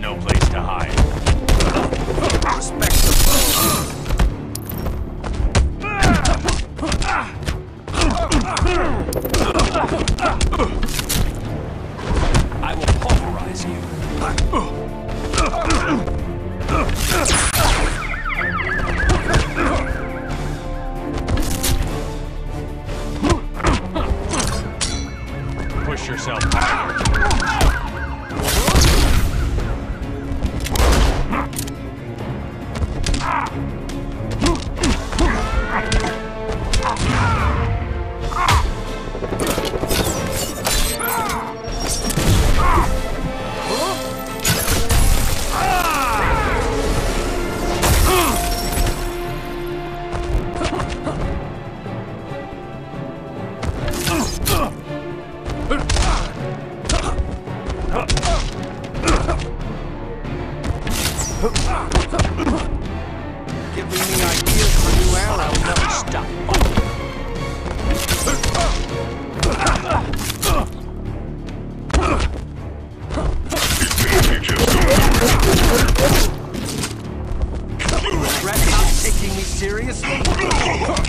no place to hide. Respect the foe. I will pulverize you. Push yourself higher. Regret not taking me seriously?